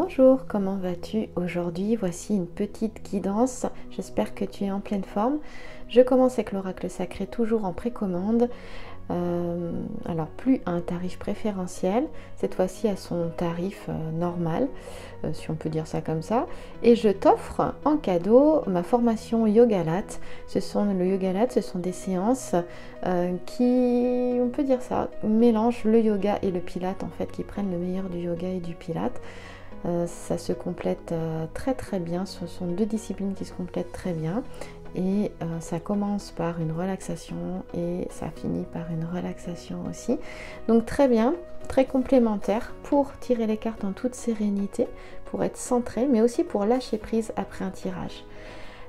Bonjour, comment vas-tu aujourd'hui? Voici une petite guidance, j'espère que tu es en pleine forme. Je commence avec l'oracle sacré, toujours en précommande. Alors plus à un tarif préférentiel, cette fois-ci à son tarif normal, si on peut dire ça comme ça. Et je t'offre en cadeau ma formation Yogalates. Ce sont des séances qui, on peut dire ça, mélangent le yoga et le pilate, en fait, qui prennent le meilleur du yoga et du pilate. Ça se complète très très bien, ce sont deux disciplines qui se complètent très bien. Et ça commence par une relaxation et ça finit par une relaxation aussi. Donc très bien, très complémentaire pour tirer les cartes en toute sérénité, pour être centré, mais aussi pour lâcher prise après un tirage.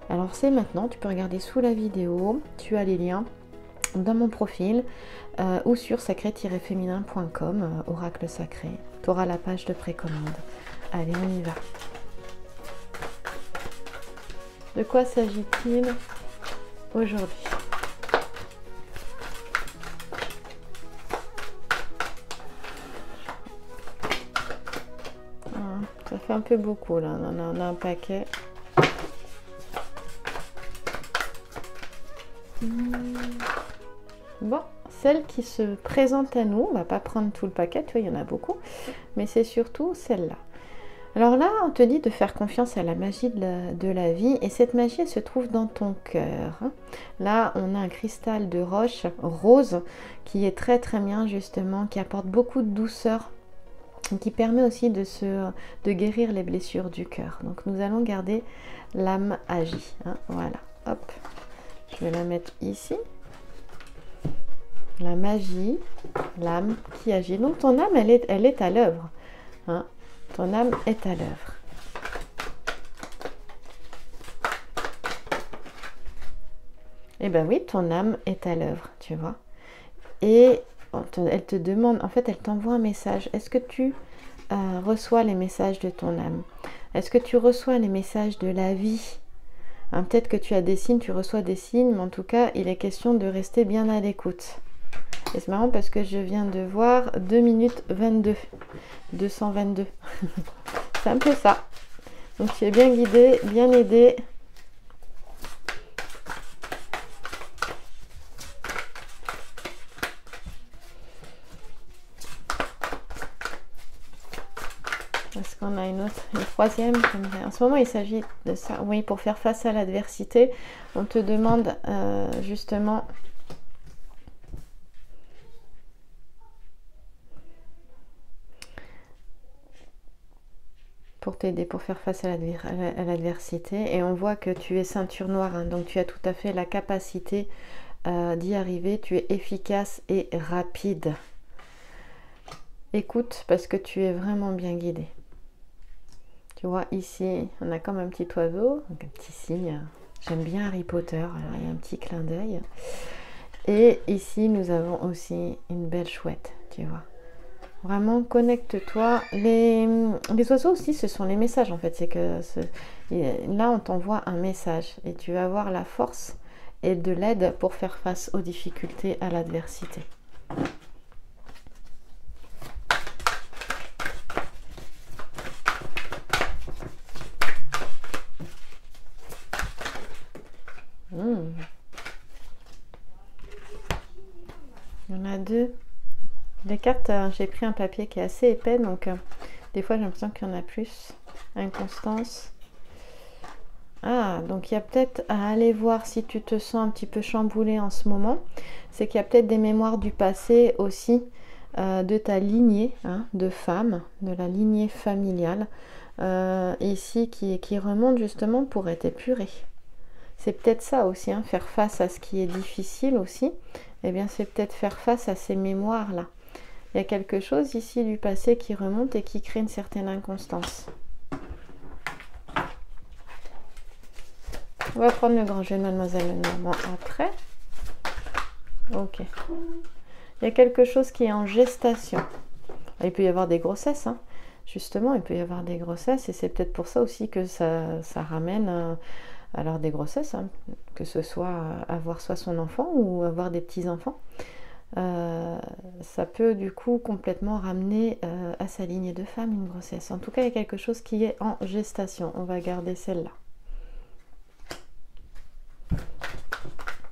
Alors c'est maintenant, tu peux regarder sous la vidéo, tu as les liens dans mon profil ou sur sacré-féminin.com, oracle sacré. Tu auras la page de précommande. Allez, on y va. De quoi s'agit-il aujourd'hui? Ça fait un peu beaucoup là, on a un paquet. Bon, celle qui se présente à nous, on va pas prendre tout le paquet, tu vois, il y en a beaucoup, mais c'est surtout celle-là. Alors là, on te dit de faire confiance à la magie de la vie, et cette magie, elle se trouve dans ton cœur. Là, on a un cristal de roche rose qui est très très bien justement, qui apporte beaucoup de douceur, qui permet aussi de guérir les blessures du cœur. Donc nous allons garder l'âme agie. Voilà, hop, je vais la mettre ici. La magie, l'âme qui agit. Donc ton âme, elle est à l'œuvre. Ton âme est à l'œuvre. Et ben oui, ton âme est à l'œuvre, tu vois. Et elle te demande, en fait, elle t'envoie un message. Est-ce que tu reçois les messages de ton âme? Est-ce que tu reçois les messages de la vie? Peut-être que tu as des signes, tu reçois des signes, mais en tout cas, il est question de rester bien à l'écoute. Et c'est marrant parce que je viens de voir 2 minutes 22, 222, c'est un peu ça. Donc tu es bien guidé, bien aidé. Est-ce qu'on a une troisième? En ce moment, il s'agit de ça, oui, pour faire face à l'adversité. On te demande justement... pour t'aider, pour faire face à l'adversité. Et on voit que tu es ceinture noire, donc tu as tout à fait la capacité d'y arriver. Tu es efficace et rapide. Écoute, parce que tu es vraiment bien guidé. Tu vois, ici, on a comme un petit oiseau, donc un petit signe. J'aime bien Harry Potter, alors il y a un petit clin d'œil. Et ici, nous avons aussi une belle chouette, tu vois. Vraiment, connecte-toi. Les oiseaux aussi, ce sont les messages en fait. C'est que là, on t'envoie un message et tu vas avoir la force et de l'aide pour faire face aux difficultés, à l'adversité. Il y en a deux. Les cartes, j'ai pris un papier qui est assez épais, donc des fois j'ai l'impression qu'il y en a plus. Inconstance. Ah, donc il y a peut-être à aller voir si tu te sens un petit peu chamboulé en ce moment. C'est qu'il y a peut-être des mémoires du passé aussi, de ta lignée de femme, de la lignée familiale, ici qui remonte justement pour être épurée. C'est peut-être ça aussi, faire face à ce qui est difficile aussi. Eh bien, c'est peut-être faire face à ces mémoires-là. Il y a quelque chose ici du passé qui remonte et qui crée une certaine inconstance. On va prendre le grand jeu de Mademoiselle Lenormand après. Ok. Il y a quelque chose qui est en gestation. Il peut y avoir des grossesses, justement, il peut y avoir des grossesses. Et c'est peut-être pour ça aussi que ça ramène... alors des grossesses, que ce soit avoir soit son enfant ou avoir des petits-enfants. ça peut du coup complètement ramener à sa lignée de femme une grossesse. En tout cas, il y a quelque chose qui est en gestation. On va garder celle-là.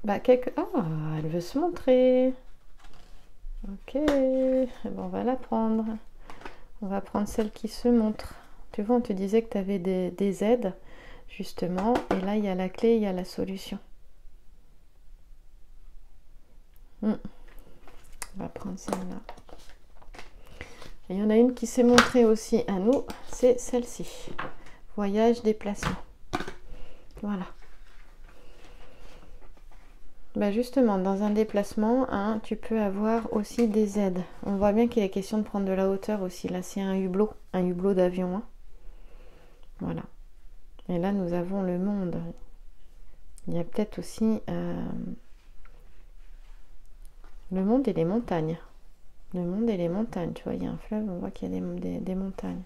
Bah, quelque... Oh, elle veut se montrer. Ok, bon, on va la prendre. On va prendre celle qui se montre. Tu vois, on te disait que tu avais des aides, justement. Et là, il y a la clé, il y a la solution. On va prendre celle-là. Et il y en a une qui s'est montrée aussi à nous, c'est celle-ci. Voyage, déplacement. Voilà. Ben justement, dans un déplacement, hein, tu peux avoir aussi des aides. On voit bien qu'il est question de prendre de la hauteur aussi. Là, c'est un hublot d'avion. Hein. Voilà. Et là, nous avons le monde. Il y a peut-être aussi... le monde et les montagnes. Le monde et les montagnes. Tu vois, il y a un fleuve, on voit qu'il y a des montagnes.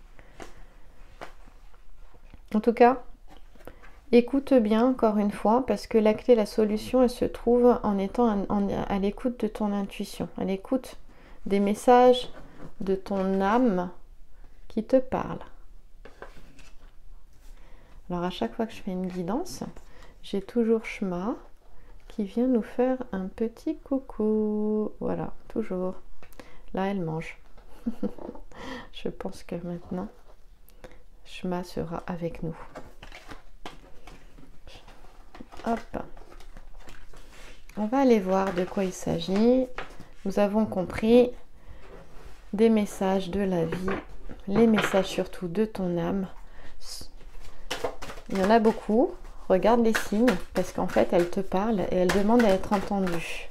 En tout cas, écoute bien encore une fois, parce que la clé, la solution, elle se trouve en étant à l'écoute de ton intuition, à l'écoute des messages de ton âme qui te parle. Alors, à chaque fois que je fais une guidance, j'ai toujours Shema qui vient nous faire un petit coucou. Voilà, toujours. Là, elle mange. Je pense que maintenant, Shema sera avec nous. Hop. On va aller voir de quoi il s'agit. Nous avons compris des messages de la vie, les messages surtout de ton âme. Il y en a beaucoup. Regarde les signes, parce qu'en fait, elle te parle et elle demande à être entendue.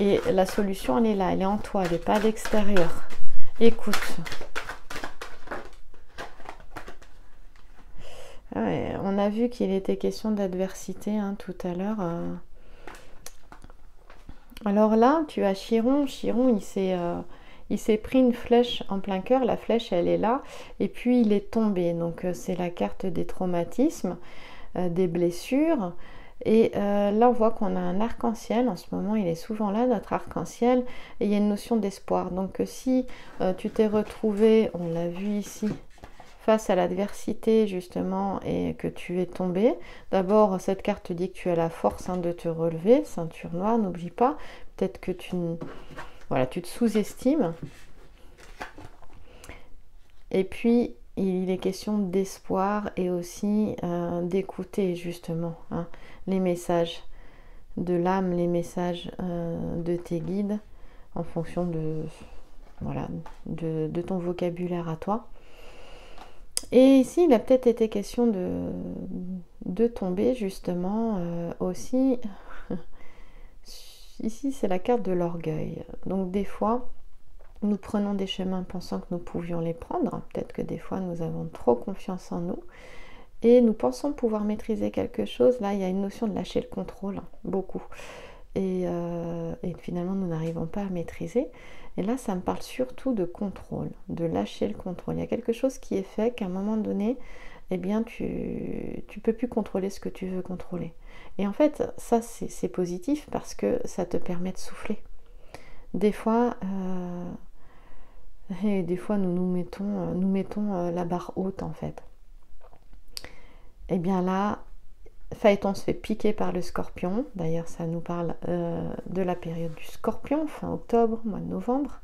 Et la solution, elle est là, elle est en toi, elle n'est pas à l'extérieur. Écoute. Ouais, on a vu qu'il était question d'adversité hein, tout à l'heure. Alors là, tu as Chiron. Chiron, il s'est pris une flèche en plein cœur. La flèche, elle est là. Et puis, il est tombé. Donc, c'est la carte des traumatismes. Des blessures et là on voit qu'on a un arc-en-ciel en ce moment, il est souvent là notre arc-en-ciel et il y a une notion d'espoir. Donc si tu t'es retrouvé, on l'a vu ici, face à l'adversité justement et que tu es tombé, d'abord cette carte dit que tu as la force hein, de te relever, ceinture noire, n'oublie pas, peut-être que voilà, tu te sous-estimes et puis il est question d'espoir et aussi d'écouter justement hein, les messages de l'âme, les messages de tes guides en fonction de, voilà, de ton vocabulaire à toi. Et ici, il a peut-être été question de tomber justement aussi. Ici, c'est la carte de l'orgueil. Donc des fois... nous prenons des chemins pensant que nous pouvions les prendre. Peut-être que des fois, nous avons trop confiance en nous. Et nous pensons pouvoir maîtriser quelque chose. Là, il y a une notion de lâcher le contrôle, beaucoup. Et finalement, nous n'arrivons pas à maîtriser. Et là, ça me parle surtout de contrôle, de lâcher le contrôle. Il y a quelque chose qui est fait qu'à un moment donné, eh bien, tu peux plus contrôler ce que tu veux contrôler. Et en fait, ça, c'est positif parce que ça te permet de souffler. Des fois... Et des fois, nous mettons la barre haute, en fait. Et bien là, Phaéton se fait piquer par le scorpion. D'ailleurs, ça nous parle de la période du scorpion, fin octobre, mois de novembre.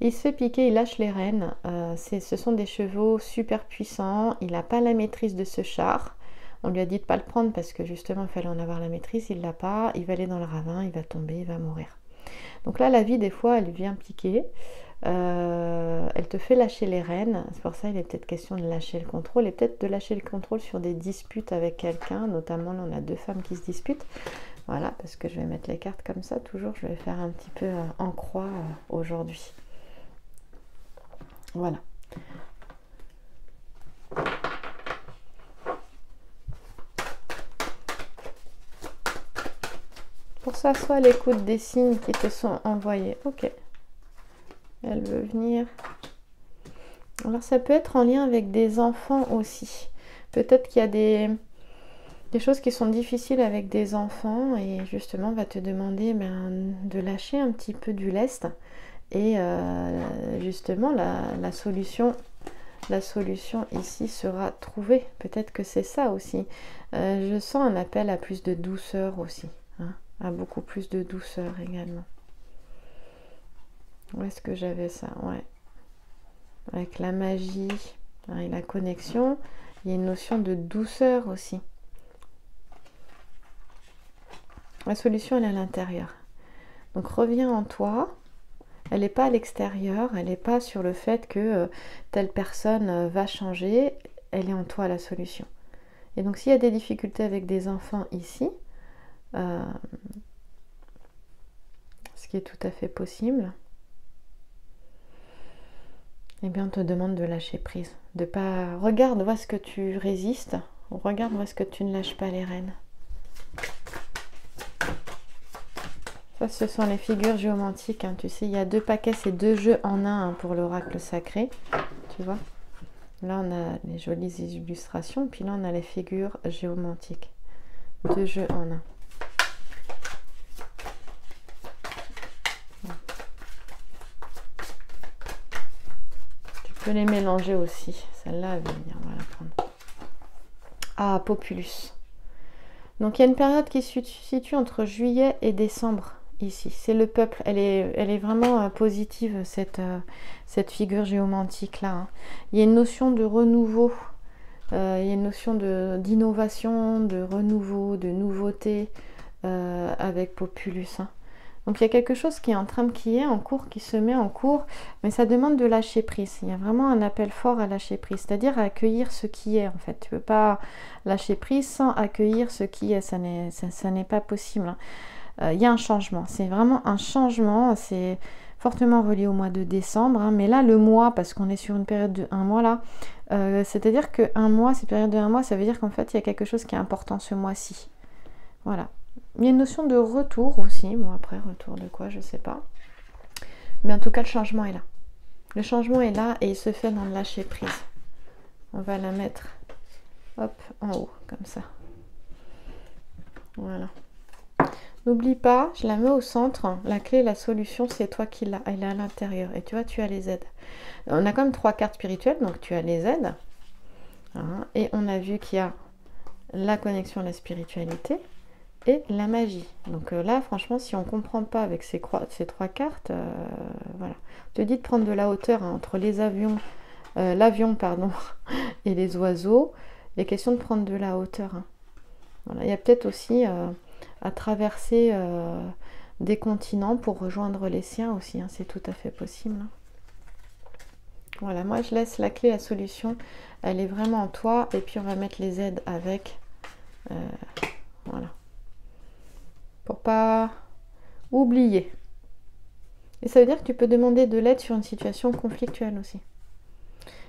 Il se fait piquer, il lâche les rênes. Ce sont des chevaux super puissants. Il n'a pas la maîtrise de ce char. On lui a dit de ne pas le prendre parce que justement, il fallait en avoir la maîtrise. Il ne l'a pas. Il va aller dans le ravin, il va tomber, il va mourir. Donc là, la vie, des fois, elle vient piquer. Elle te fait lâcher les rênes, c'est pour ça il est peut-être question de lâcher le contrôle et peut-être de lâcher le contrôle sur des disputes avec quelqu'un, notamment là on a deux femmes qui se disputent, voilà parce que je vais mettre les cartes comme ça, toujours je vais faire un petit peu en croix aujourd'hui, voilà. Pour ça, soit l'écoute des signes qui te sont envoyés, ok. Elle veut venir. Alors ça peut être en lien avec des enfants aussi. Peut-être qu'il y a des des choses qui sont difficiles avec des enfants et justement va te demander de lâcher un petit peu du lest et justement la solution ici sera trouvée. Peut-être que c'est ça aussi. Je sens un appel à plus de douceur aussi, hein, à beaucoup plus de douceur également. Où est-ce que j'avais ça? Ouais. Avec la magie hein, et la connexion, il y a une notion de douceur aussi. La solution, elle est à l'intérieur. Donc reviens en toi. Elle n'est pas à l'extérieur, elle n'est pas sur le fait que telle personne va changer, elle est en toi la solution. Et donc s'il y a des difficultés avec des enfants ici, ce qui est tout à fait possible, eh bien on te demande de lâcher prise. De pas... Regarde où est-ce que tu résistes, regarde où est-ce que tu ne lâches pas les rênes. Ça, ce sont les figures géomantiques, hein. Tu sais, il y a deux paquets, c'est deux jeux en un hein, pour l'oracle sacré, tu vois. Là, on a les jolies illustrations, puis là, on a les figures géomantiques. Deux jeux en un. Tu peux les mélanger aussi, celle-là, elle va venir, on va la prendre. Ah, Populus. Donc, il y a une période qui se situe entre juillet et décembre. Ici, c'est le peuple, elle est vraiment positive cette figure géomantique là. Hein. Il y a une notion de renouveau, il y a une notion d'innovation, de renouveau, de nouveauté avec Populus. Hein. Donc il y a quelque chose qui est en train, qui se met en cours, mais ça demande de lâcher prise. Il y a vraiment un appel fort à lâcher prise, c'est-à-dire à accueillir ce qui est en fait. Tu ne peux pas lâcher prise sans accueillir ce qui est, ça n'est pas possible. Hein. Il y a un changement, c'est vraiment un changement, c'est fortement relié au mois de décembre, hein, mais là le mois, parce qu'on est sur une période de un mois là, c'est-à-dire qu'un mois, cette période de un mois, ça veut dire qu'en fait il y a quelque chose qui est important ce mois-ci. Voilà, il y a une notion de retour aussi, bon après retour de quoi, je sais pas, mais en tout cas le changement est là. Le changement est là et il se fait dans le lâcher prise. On va la mettre, hop, en haut, comme ça. Voilà. N'oublie pas, je la mets au centre, la clé, la solution, c'est toi qui l'as, elle est à l'intérieur. Et tu vois, tu as les aides. On a quand même trois cartes spirituelles, donc tu as les aides. Hein, et on a vu qu'il y a la connexion à la spiritualité et la magie. Donc là, franchement, si on ne comprend pas avec ces trois cartes, voilà. Je te dis de prendre de la hauteur hein, entre les avions, l'avion et les oiseaux. Il est question de prendre de la hauteur. Hein. Voilà. Il y a peut-être aussi... à traverser des continents pour rejoindre les siens aussi, hein, c'est tout à fait possible. Voilà, moi je laisse la clé, la solution, elle est vraiment en toi, et puis on va mettre les aides avec, voilà, pour pas oublier. Et ça veut dire que tu peux demander de l'aide sur une situation conflictuelle aussi.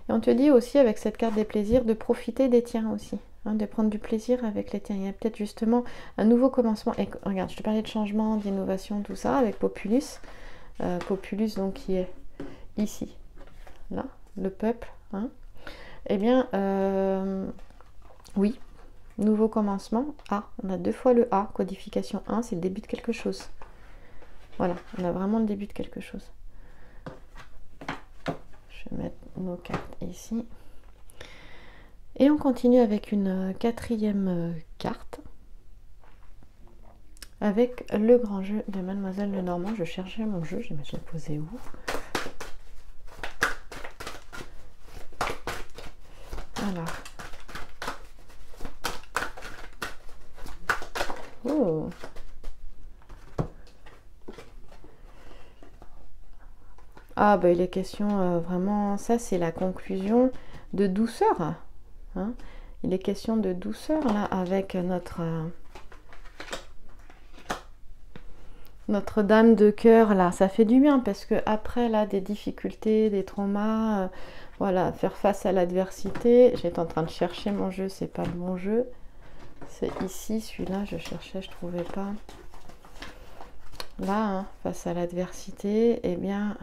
Et on te dit aussi avec cette carte des plaisirs de profiter des tiens aussi. Hein, de prendre du plaisir avec les tiens. Il y a peut-être justement un nouveau commencement. Et regarde, je te parlais de changement, d'innovation, tout ça, avec Populus. Populus, donc, qui est ici, là, le peuple. Hein. Eh bien, oui, nouveau commencement. A, on a deux fois le A, codification 1, c'est le début de quelque chose. Voilà, on a vraiment le début de quelque chose. Je vais mettre nos cartes ici. Et on continue avec une quatrième carte, avec le grand jeu de Mademoiselle Lenormand. Je cherchais mon jeu, je l'ai posé où? Alors. Oh. Ah ben il est question vraiment, ça c'est la conclusion de douceur. Hein, il est question de douceur là avec notre dame de cœur là, ça fait du bien parce que après là des difficultés, des traumas, voilà, faire face à l'adversité. J'étais en train de chercher mon jeu, c'est pas le bon jeu, c'est ici celui-là, je cherchais, je trouvais pas là, hein, face à l'adversité, et eh bien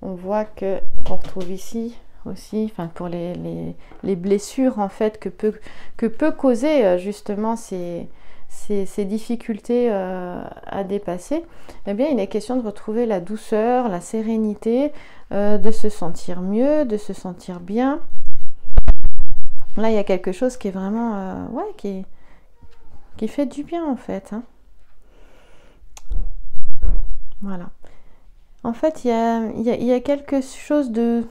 on voit que on retrouve ici aussi, enfin pour les blessures en fait que peut causer justement ces difficultés à dépasser, eh bien il est question de retrouver la douceur, la sérénité, de se sentir mieux, de se sentir bien. Là il y a quelque chose qui est vraiment qui fait du bien en fait, hein. Voilà. En fait, il y a quelque chose de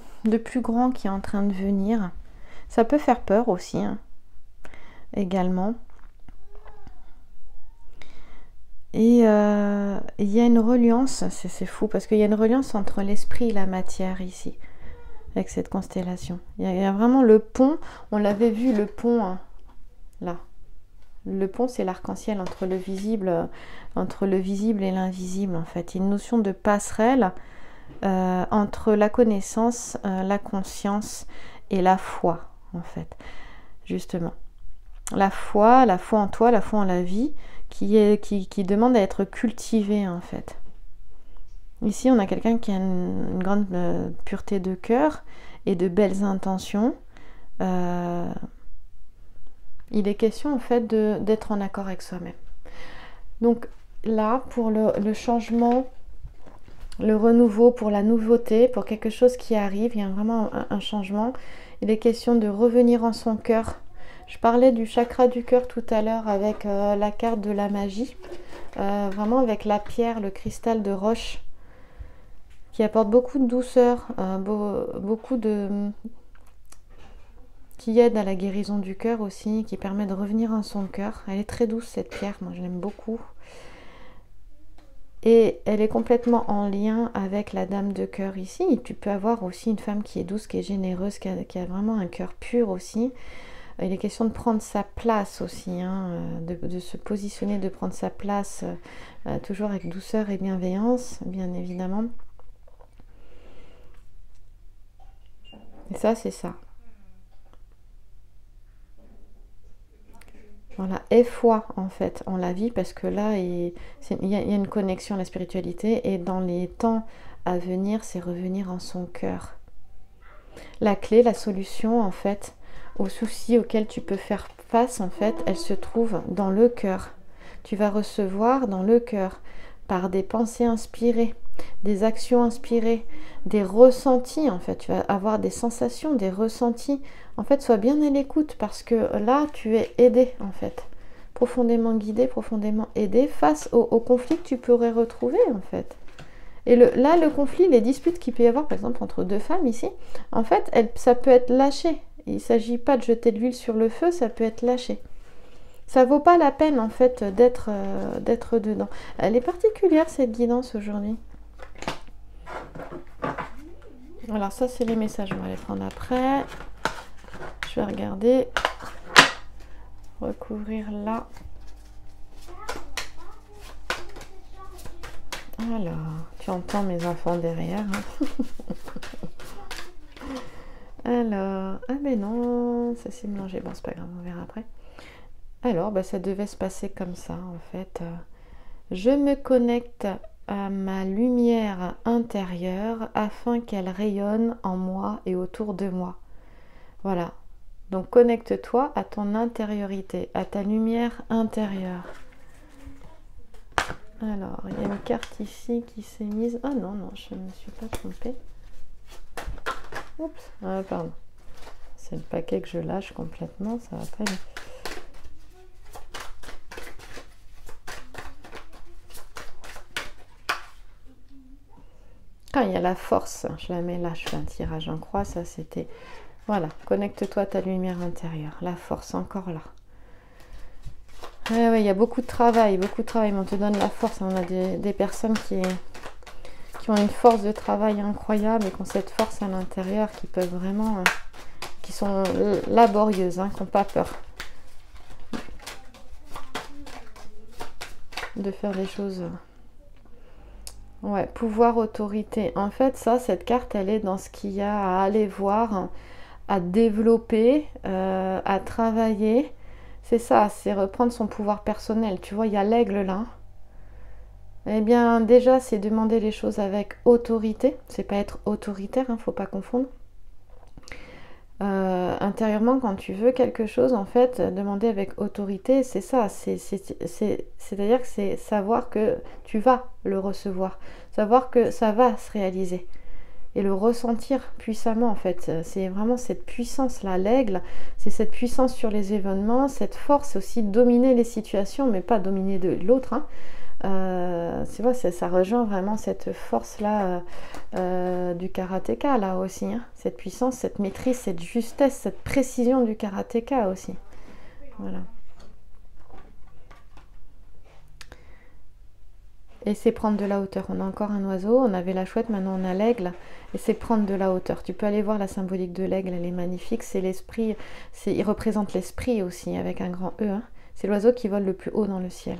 plus grand qui est en train de venir. Ça peut faire peur aussi, hein, également. Et il y a une reliance, c'est fou, parce qu'il y a une reliance entre l'esprit et la matière ici, avec cette constellation. Il y a vraiment le pont, on l'avait vu, le pont, hein, là. Le pont, c'est l'arc-en-ciel entre le visible et l'invisible, en fait. Il y a une notion de passerelle entre la connaissance, la conscience et la foi, en fait, justement. La foi en toi, la foi en la vie, qui demande à être cultivée, en fait. Ici, on a quelqu'un qui a une grande pureté de cœur et de belles intentions. Il est question en fait d'être en accord avec soi-même. Donc là, pour le changement, le renouveau, pour la nouveauté, pour quelque chose qui arrive, il y a vraiment un changement. Il est question de revenir en son cœur. Je parlais du chakra du cœur tout à l'heure avec la carte de la magie, vraiment avec la pierre, le cristal de roche, qui apporte beaucoup de douceur, qui aide à la guérison du cœur aussi, qui permet de revenir en son cœur. Elle est très douce cette pierre, moi je l'aime beaucoup. Et elle est complètement en lien avec la dame de cœur ici. Et tu peux avoir aussi une femme qui est douce, qui est généreuse, qui a vraiment un cœur pur aussi. Il est question de prendre sa place aussi, hein, de se positionner, de prendre sa place, toujours avec douceur et bienveillance, bien évidemment. Et ça, c'est ça. Voilà, et foi en fait en la vie, parce que là il y a une connexion à la spiritualité, et dans les temps à venir, c'est revenir en son cœur. La clé, la solution en fait aux soucis auxquels tu peux faire face en fait, elle se trouve dans le cœur. Tu vas recevoir dans le cœur par des pensées inspirées, des actions inspirées, des ressentis en fait. Tu vas avoir des sensations, des ressentis. En fait, sois bien à l'écoute, parce que là, tu es aidé en fait. Profondément guidé, profondément aidé face au conflit que tu pourrais retrouver en fait. Et le conflit, les disputes qu'il peut y avoir par exemple entre deux femmes ici, en fait, ça peut être lâché. Il ne s'agit pas de jeter de l'huile sur le feu, ça peut être lâché. Ça vaut pas la peine en fait d'être dedans. Elle est particulière cette guidance aujourd'hui. Alors ça c'est les messages, on va les prendre après. Je vais regarder, recouvrir là. Alors, tu entends mes enfants derrière. Hein. Alors, ah mais non, ça s'est mélangé. Bon, c'est pas grave, on verra après. Alors, bah, ça devait se passer comme ça, en fait. Je me connecte à ma lumière intérieure afin qu'elle rayonne en moi et autour de moi. Voilà. Donc, connecte-toi à ton intériorité, à ta lumière intérieure. Alors, il y a une carte ici qui s'est mise... Ah non, non, je ne me suis pas trompée. Oups, ah, pardon. C'est le paquet que je lâche complètement, ça va pas... Ah, il y a la force, je la mets là, je fais un tirage en croix, ça c'était... Voilà, connecte-toi à ta lumière intérieure, la force, encore là. Ah, ouais, il y a beaucoup de travail, mais on te donne la force. On a des personnes qui ont une force de travail incroyable et qui ont cette force à l'intérieur, qui peuvent vraiment... qui sont laborieuses, hein, qui n'ont pas peur de faire des choses... Ouais, pouvoir, autorité. En fait, ça, cette carte, elle est dans ce qu'il y a à aller voir, à développer, à travailler. C'est ça, c'est reprendre son pouvoir personnel. Tu vois, il y a l'aigle là. Eh bien, déjà, c'est demander les choses avec autorité. C'est pas être autoritaire, hein, faut pas confondre. intérieurement quand tu veux quelque chose, en fait, demander avec autorité, c'est ça, c'est-à-dire que c'est savoir que tu vas le recevoir, savoir que ça va se réaliser et le ressentir puissamment, en fait. C'est vraiment cette puissance là, l'aigle, c'est cette puissance sur les événements, cette force aussi, dominer les situations, mais pas dominer de l'autre, hein. C'est vrai, ça rejoint vraiment cette force là du karatéka là aussi, hein. Cette puissance, cette maîtrise, cette justesse, cette précision du karatéka aussi, voilà. Et c'est prendre de la hauteur. On a encore un oiseau, on avait la chouette, maintenant on a l'aigle, et c'est prendre de la hauteur. Tu peux aller voir la symbolique de l'aigle, elle est magnifique, c'est l'esprit, il représente l'esprit aussi avec un grand E, hein. C'est l'oiseau qui vole le plus haut dans le ciel.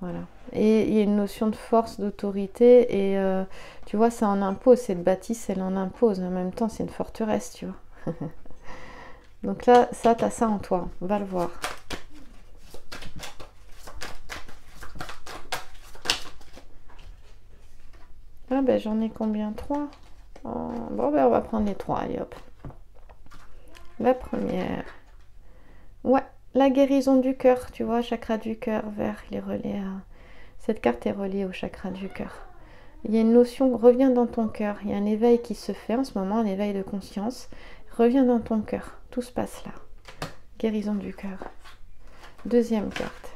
Voilà. Et il y a une notion de force, d'autorité, et tu vois, ça en impose, cette bâtisse, elle en impose, en même temps c'est une forteresse, tu vois. Donc là, ça, t'as ça en toi, va le voir. Ah ben j'en ai combien, 3 oh, bon ben on va prendre les 3, allez hop. La première, ouais. La guérison du cœur, tu vois, chakra du cœur, vert, il est relié à... Cette carte est reliée au chakra du cœur. Il y a une notion, reviens dans ton cœur. Il y a un éveil qui se fait en ce moment, un éveil de conscience. Reviens dans ton cœur, tout se passe là. Guérison du cœur. Deuxième carte.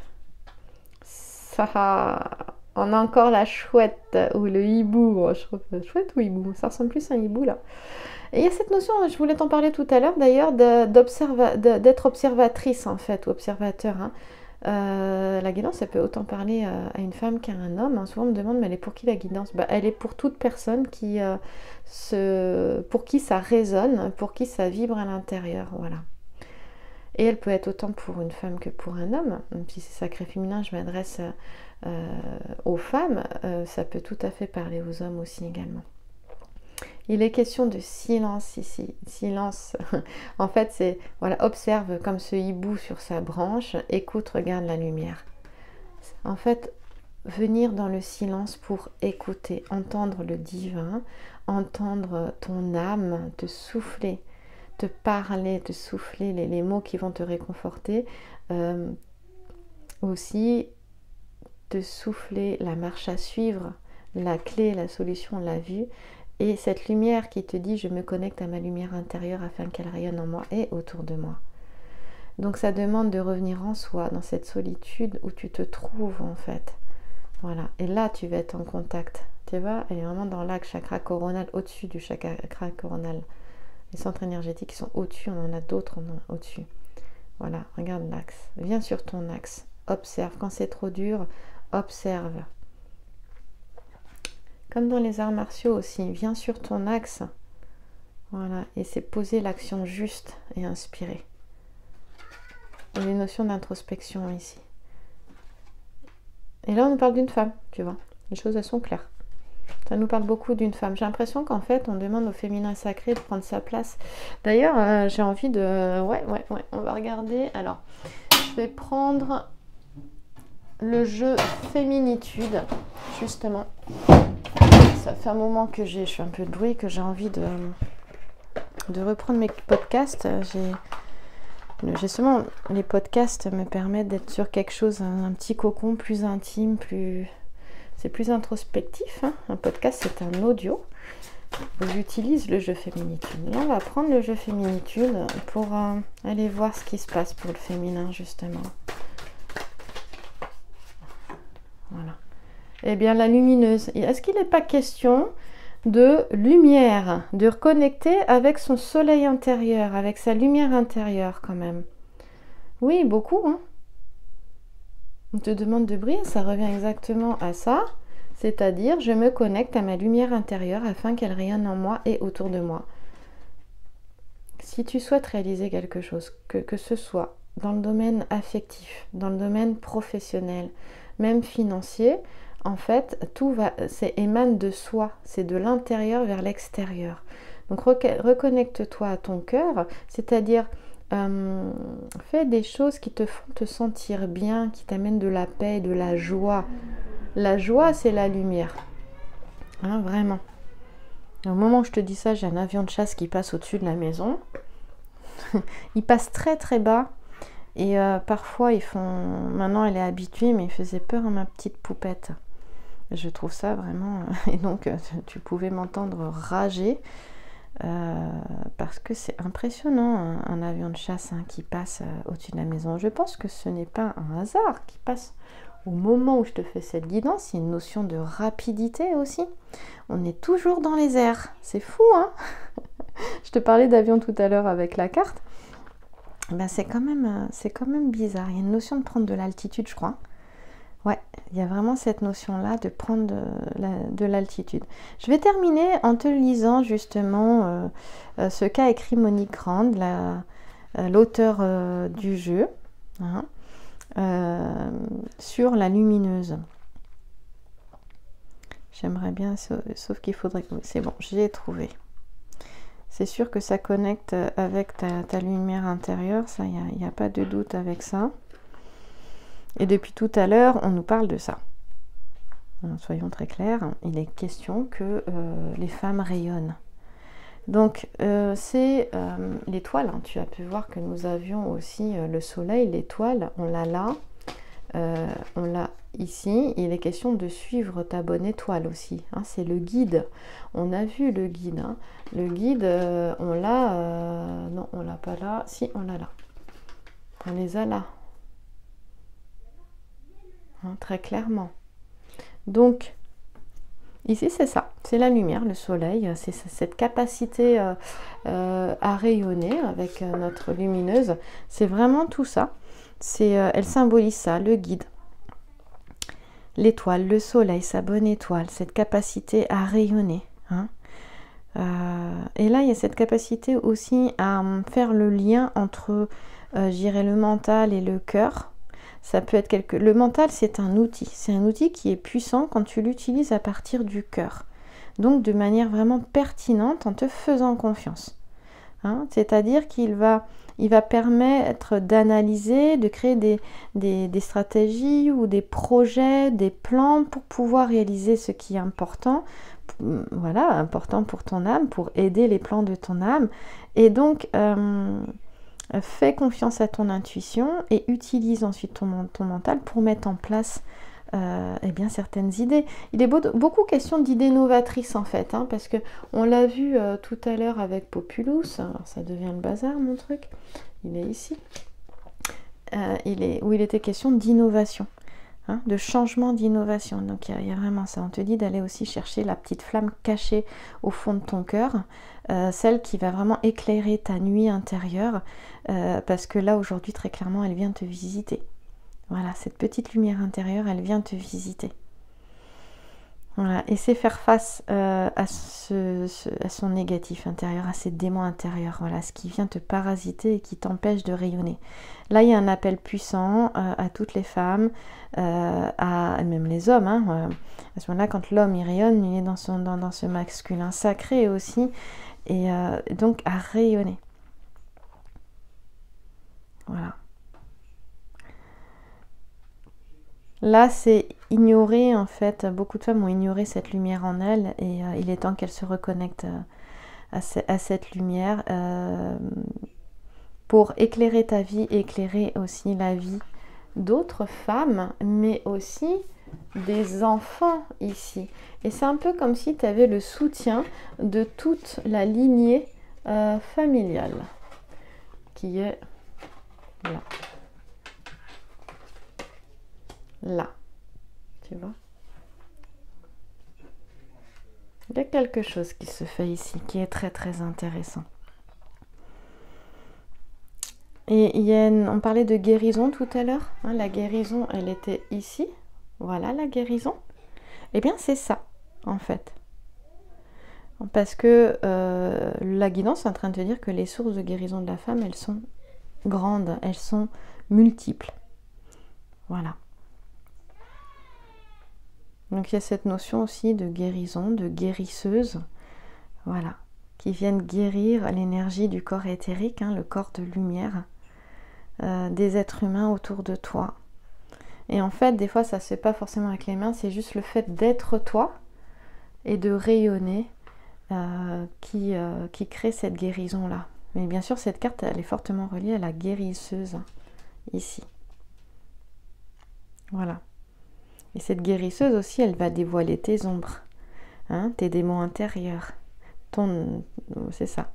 Ça, on a encore la chouette ou le hibou. Je trouve chouette ou hibou, ça ressemble plus à un hibou là. Et il y a cette notion, je voulais t'en parler tout à l'heure d'ailleurs, d'être observatrice en fait, ou observateur, hein. La guidance, ça peut autant parler à une femme qu'à un homme, hein. Souvent on me demande, mais elle est pour qui la guidance? Bah, elle est pour toute personne qui, pour qui ça résonne, pour qui ça vibre à l'intérieur, voilà. Et elle peut être autant pour une femme que pour un homme, même si c'est sacré féminin, je m'adresse aux femmes, ça peut tout à fait parler aux hommes aussi également. Il est question de silence ici, silence. En fait, c'est, voilà, observe comme ce hibou sur sa branche, écoute, regarde la lumière. En fait, venir dans le silence pour écouter, entendre le divin, entendre ton âme te souffler, te parler, te souffler les mots qui vont te réconforter, aussi te souffler la marche à suivre, la clé, la solution, la vue. Et cette lumière qui te dit, je me connecte à ma lumière intérieure afin qu'elle rayonne en moi et autour de moi. Donc ça demande de revenir en soi, dans cette solitude où tu te trouves en fait. Voilà, et là tu vas être en contact. Tu vois, elle est vraiment dans l'axe chakra coronal, au-dessus du chakra coronal. Les centres énergétiques sont au-dessus, on en a d'autres au-dessus. Voilà, regarde l'axe. Viens sur ton axe, observe. Quand c'est trop dur, observe. Comme dans les arts martiaux aussi, viens sur ton axe, voilà, et c'est poser l'action juste et inspirer. Et les notions d'introspection ici. Et là, on nous parle d'une femme, tu vois, les choses elles sont claires. Ça nous parle beaucoup d'une femme. J'ai l'impression qu'en fait, on demande au féminin sacré de prendre sa place. D'ailleurs, j'ai envie de... Ouais, on va regarder. Alors, je vais prendre le jeu féminitude, justement. Ça fait un moment que je fais un peu de bruit, que j'ai envie de reprendre mes podcasts. Justement, les podcasts me permettent d'être sur quelque chose, un petit cocon plus intime, plus... C'est plus introspectif, hein. Un podcast, c'est un audio. J'utilise le jeu féminitude. Là, on va prendre le jeu féminitude pour aller voir ce qui se passe pour le féminin, justement. Voilà. Eh bien, la lumineuse. Est-ce qu'il n'est pas question de lumière, de reconnecter avec son soleil intérieur, avec sa lumière intérieure quand même? Oui, beaucoup, hein. On te demande de briller, ça revient exactement à ça. C'est-à-dire, je me connecte à ma lumière intérieure afin qu'elle rayonne en moi et autour de moi. Si tu souhaites réaliser quelque chose, que ce soit dans le domaine affectif, dans le domaine professionnel, même financier, en fait, tout va, c'est émane de soi, c'est de l'intérieur vers l'extérieur. Donc reconnecte-toi à ton cœur, c'est-à-dire fais des choses qui te font te sentir bien, qui t'amènent de la paix, de la joie. La joie, c'est la lumière, hein, vraiment. Et au moment où je te dis ça, j'ai un avion de chasse qui passe au-dessus de la maison. Il passe très très bas. Et parfois, ils font... Maintenant, elle est habituée, mais il faisait peur à ma petite poupette. Je trouve ça vraiment... Et donc, tu pouvais m'entendre rager. Parce que c'est impressionnant, un avion de chasse qui passe au-dessus de la maison. Je pense que ce n'est pas un hasard qui passe au moment où je te fais cette guidance. Il y a une notion de rapidité aussi. On est toujours dans les airs. C'est fou, hein? Je te parlais d'avion tout à l'heure avec la carte. Ben, c'est quand même bizarre. Il y a une notion de prendre de l'altitude, je crois. Ouais, il y a vraiment cette notion-là de prendre de l'altitude. Je vais terminer en te lisant justement ce qu'a écrit Monique Rand, l'auteur du jeu, hein, sur la lumineuse. J'aimerais bien, sauf qu'il faudrait... C'est bon, j'ai trouvé. C'est sûr que ça connecte avec ta lumière intérieure, ça, il n'y a pas de doute avec ça. Et depuis tout à l'heure, on nous parle de ça. Alors, soyons très clairs, il est question que les femmes rayonnent. Donc, c'est l'étoile. Hein. Tu as pu voir que nous avions aussi le soleil, l'étoile. On l'a là, on l'a ici. Il est question de suivre ta bonne étoile aussi. Hein. C'est le guide. On a vu le guide. Hein. Le guide, on l'a... non, on l'a pas là. Si, on l'a là. On les a là. Hein, très clairement. Donc, ici, c'est ça. C'est la lumière, le soleil. C'est cette capacité à rayonner avec notre lumineuse. C'est vraiment tout ça. Elle symbolise ça, le guide. L'étoile, le soleil, sa bonne étoile. Cette capacité à rayonner. Hein. Et là, il y a cette capacité aussi à faire le lien entre, j'irais, le mental et le cœur. Ça peut être quelque... Le mental, c'est un outil. C'est un outil qui est puissant quand tu l'utilises à partir du cœur. Donc, de manière vraiment pertinente, en te faisant confiance. Hein? C'est-à-dire qu'il va permettre d'analyser, de créer des stratégies ou des projets, des plans pour pouvoir réaliser ce qui est important. Voilà, important pour ton âme, pour aider les plans de ton âme. Et donc... fais confiance à ton intuition et utilise ensuite ton mental pour mettre en place eh bien, certaines idées. Il est beaucoup question d'idées novatrices en fait, hein, parce que on l'a vu tout à l'heure avec Populus. Alors ça devient le bazar mon truc, il est ici, où il était question d'innovation, hein, de changement, d'innovation. Donc il y a vraiment ça, on te dit d'aller aussi chercher la petite flamme cachée au fond de ton cœur, celle qui va vraiment éclairer ta nuit intérieure, parce que là aujourd'hui très clairement elle vient te visiter. Voilà, cette petite lumière intérieure, elle vient te visiter. Voilà, et c'est faire face à son négatif intérieur, à ses démons intérieurs, voilà, ce qui vient te parasiter et qui t'empêche de rayonner. Là, il y a un appel puissant à toutes les femmes, même les hommes. Hein, à ce moment-là, quand l'homme il rayonne, il est dans ce masculin sacré aussi, et donc à rayonner. Voilà. Là, c'est ignorer, en fait, beaucoup de femmes ont ignoré cette lumière en elles et il est temps qu'elles se reconnectent à cette lumière pour éclairer ta vie, éclairer aussi la vie d'autres femmes, mais aussi des enfants ici. Et c'est un peu comme si tu avais le soutien de toute la lignée familiale qui est là. Là, tu vois, il y a quelque chose qui se fait ici qui est très très intéressant. Et on parlait de guérison tout à l'heure, hein, la guérison elle était ici, voilà la guérison, et bien c'est ça en fait. Parce que la guidance est en train de te dire que les sources de guérison de la femme, elles sont grandes, elles sont multiples, voilà. Donc il y a cette notion aussi de guérison, de guérisseuse, voilà, qui viennent guérir l'énergie du corps éthérique, hein, le corps de lumière, des êtres humains autour de toi. Et en fait, des fois, ça se fait pas forcément avec les mains, c'est juste le fait d'être toi et de rayonner qui crée cette guérison-là. Mais bien sûr, cette carte, elle est fortement reliée à la guérisseuse, ici. Voilà. Et cette guérisseuse aussi, elle va dévoiler tes ombres, hein, tes démons intérieurs. C'est ça.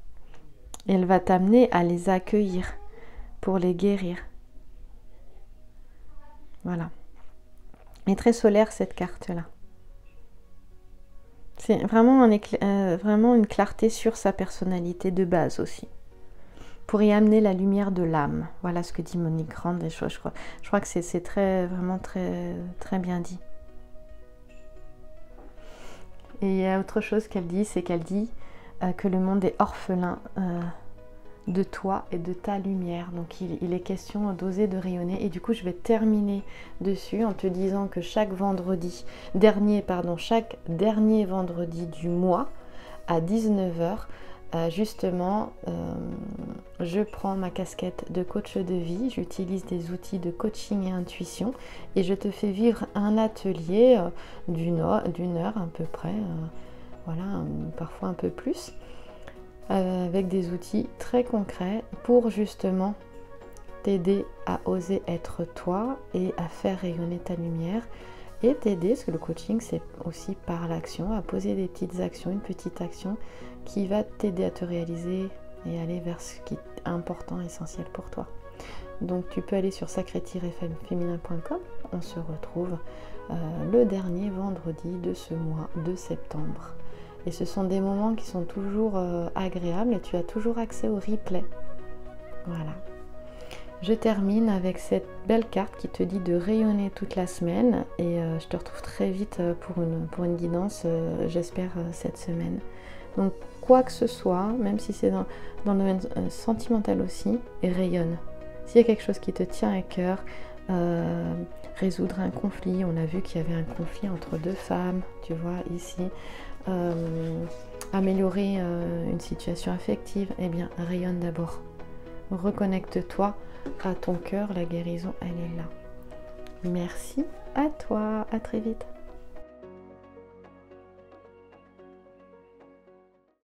Et elle va t'amener à les accueillir pour les guérir. Voilà. Et très solaire, cette carte-là. C'est vraiment, une clarté sur sa personnalité de base aussi. Pour y amener la lumière de l'âme. Voilà ce que dit Monique Rand. Et je crois que c'est vraiment très bien dit. Et il y a autre chose qu'elle dit, c'est qu'elle dit que le monde est orphelin de toi et de ta lumière. Donc il est question d'oser, de rayonner. Et du coup, je vais terminer dessus en te disant que chaque dernier vendredi du mois à 19 h, justement, je prends ma casquette de coach de vie, j'utilise des outils de coaching et intuition et je te fais vivre un atelier d'une heure à peu près, voilà, parfois un peu plus, avec des outils très concrets pour justement t'aider à oser être toi et à faire rayonner ta lumière. Et t'aider, parce que le coaching c'est aussi par l'action, à poser des petites actions, une petite action qui va t'aider à te réaliser et aller vers ce qui est important, essentiel pour toi. Donc tu peux aller sur sacré-féminin.com, on se retrouve le dernier vendredi de ce mois de septembre. Et ce sont des moments qui sont toujours agréables et tu as toujours accès au replay. Voilà. Je termine avec cette belle carte qui te dit de rayonner toute la semaine et je te retrouve très vite pour une guidance, j'espère, cette semaine. Donc quoi que ce soit, même si c'est dans le domaine sentimental aussi, rayonne. S'il y a quelque chose qui te tient à cœur, résoudre un conflit, on a vu qu'il y avait un conflit entre deux femmes, tu vois, ici, améliorer une situation affective, eh bien rayonne d'abord, reconnecte-toi à ton cœur, la guérison, elle est là. Merci à toi, à très vite.